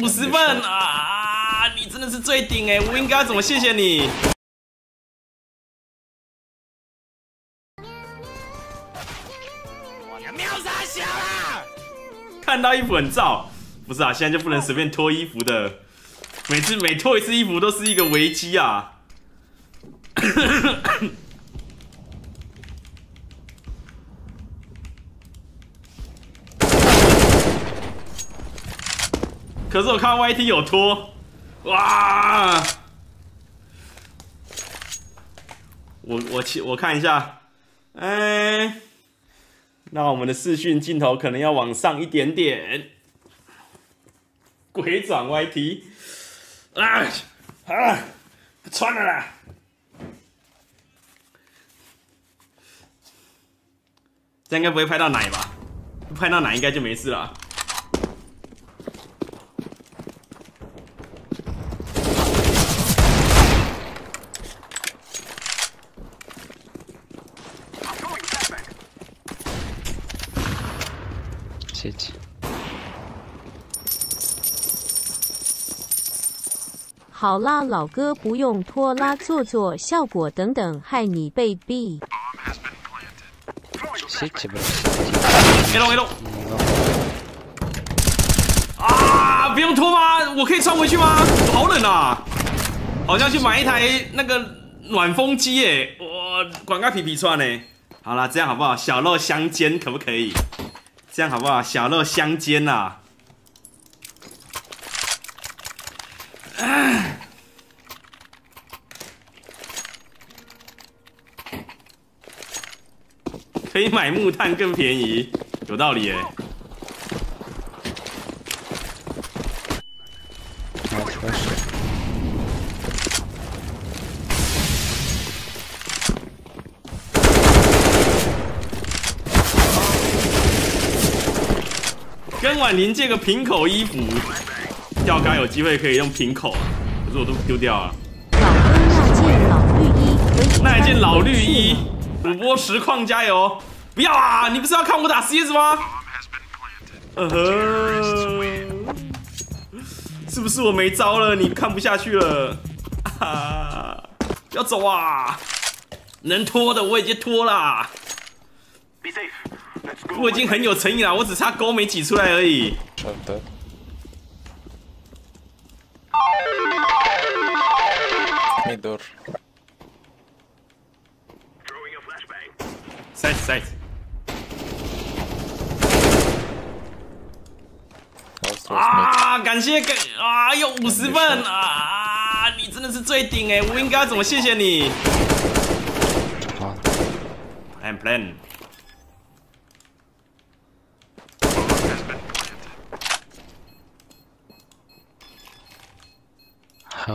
50分啊！你真的是最顶哎，我应该怎么谢谢你？ 看到衣服很燥，不是啊？现在就不能随便脱衣服的，每脱一次衣服都是一个危机啊！可是我看 YT 有脱，哇！我看一下，哎。 那我们的视讯镜头可能要往上一点点，鬼转 YT， 啊，不穿了啦！这应该不会拍到奶吧？拍到奶应该就没事了。谢谢。好啦，老哥不用拖拉，做做效果等等，害你被毙。谢谢吧。A龙。啊！不用拖吗？我可以穿回去吗？我好冷啊！好像去买一台那个暖风机耶，我光个皮皮穿呢。好啦，这样好不好？小肉相煎，可不可以？ 这样好不好？小肉相煎呐、啊！可以买木炭更便宜，有道理耶、欸。跟婉玲借个平口衣服，钓竿有机会可以用平口，可是我都丢掉了。那一件老绿衣，主播实况加油！不要啊，你不是要看我打 CS 吗？是不是我没招了？你看不下去了？啊，要走啊！能拖的我已经拖啦。 我已经很有诚意了，我只差钩没挤出来而已。好的。Side.啊！感谢啊！有50分啊！你真的是最顶哎，我应该怎么谢谢你 ？I'm plan. 好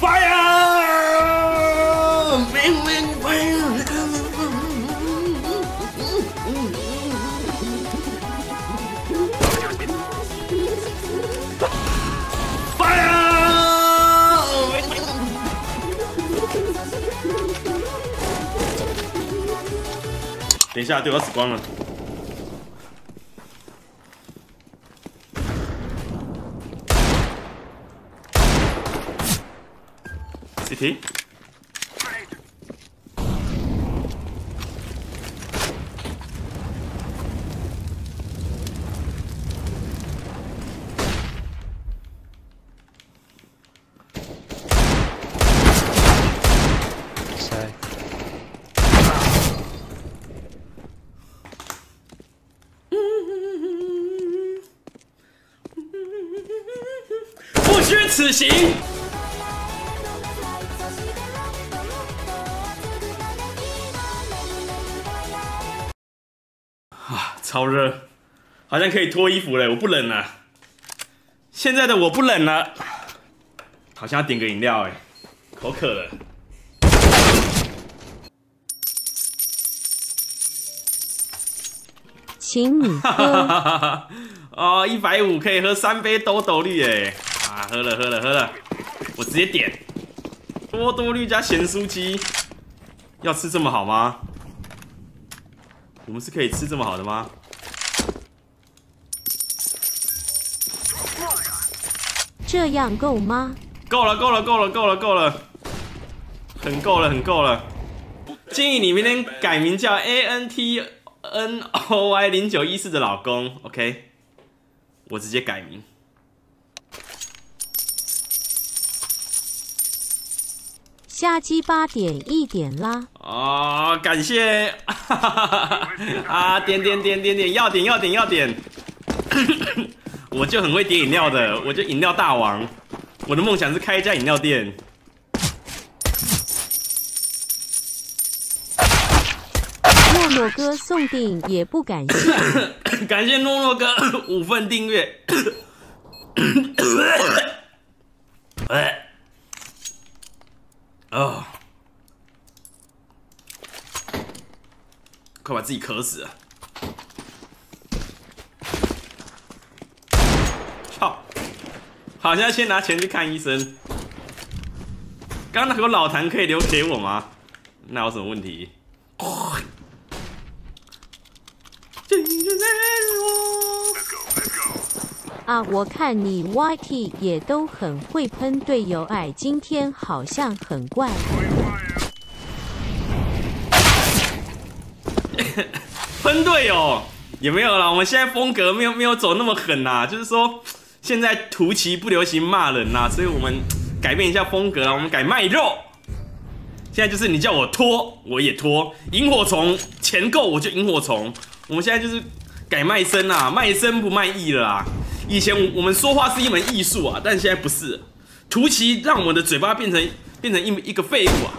Fire! 等一下，对，我死光了。CT。此行。啊，超热，好像可以脱衣服了，我不冷了。现在的我不冷了，好像要点个饮料哎，口渴了。请你喝。哦，150可以喝3杯多多绿哎！啊，喝了，我直接点多多绿加咸酥鸡。要吃这么好吗？我们是可以吃这么好的吗？这样够吗？够了，很够了。建议你明天改名叫 ANTNOY0914的老公 ，OK？ 我直接改名。下机8点1点啦！哦，感谢啊！点，要点！我就很会点饮料的，我就饮料大王。我的梦想是开一家饮料店。诺诺哥送订也不感谢，感谢诺诺哥5份订阅。哦，快把自己渴死了！操！好像先拿钱去看医生。刚那口老痰可以留给我吗？那有什么问题？啊！我看你 YT 也都很会喷队友，哎，今天好像很怪。喷队友也没有啦，我们现在风格没有走那么狠啦，就是说现在图奇不流行骂人啦，所以我们改变一下风格啦，我们改卖肉。现在就是你叫我拖，我也拖，萤火虫钱够我就萤火虫，我们现在就是改卖身啦，卖身不卖艺了啦。以前我们说话是一门艺术啊，但现在不是。图奇让我们的嘴巴变成一个废物啊，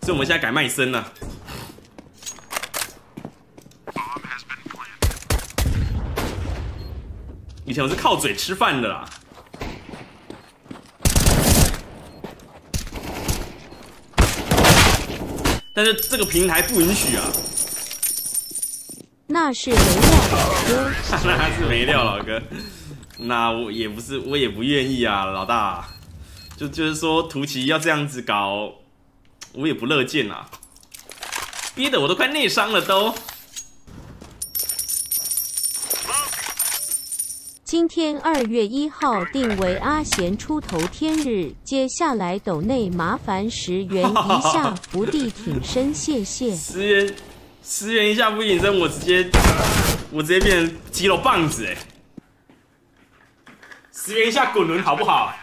所以我们现在改卖身了。以前我是靠嘴吃饭的啦。但是这个平台不允许啊。那是没料老哥，那是没料老哥。那我也不愿意啊，老大，就是说图奇要这样子搞，我也不乐见啊，憋得我都快内伤了都。今天2月1号定为阿贤出头天日，接下来抖内麻烦10元一下，伏地挺身，谢谢。10元一下伏地挺身，我直接变成肌肉棒子哎、欸。10元一下滚轮好不好？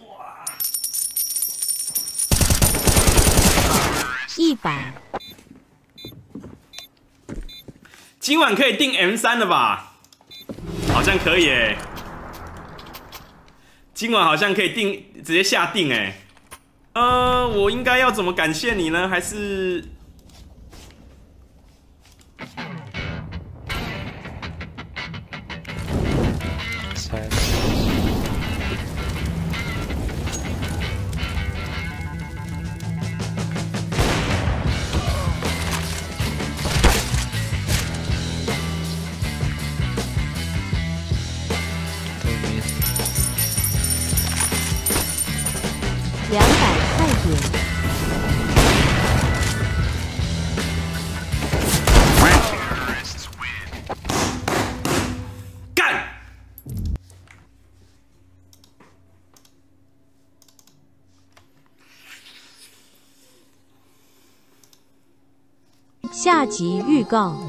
哇！100。今晚可以订 M3了吧？好像可以哎、欸。今晚好像可以订，直接下订哎、欸。我应该要怎么感谢你呢？还是？下集预告。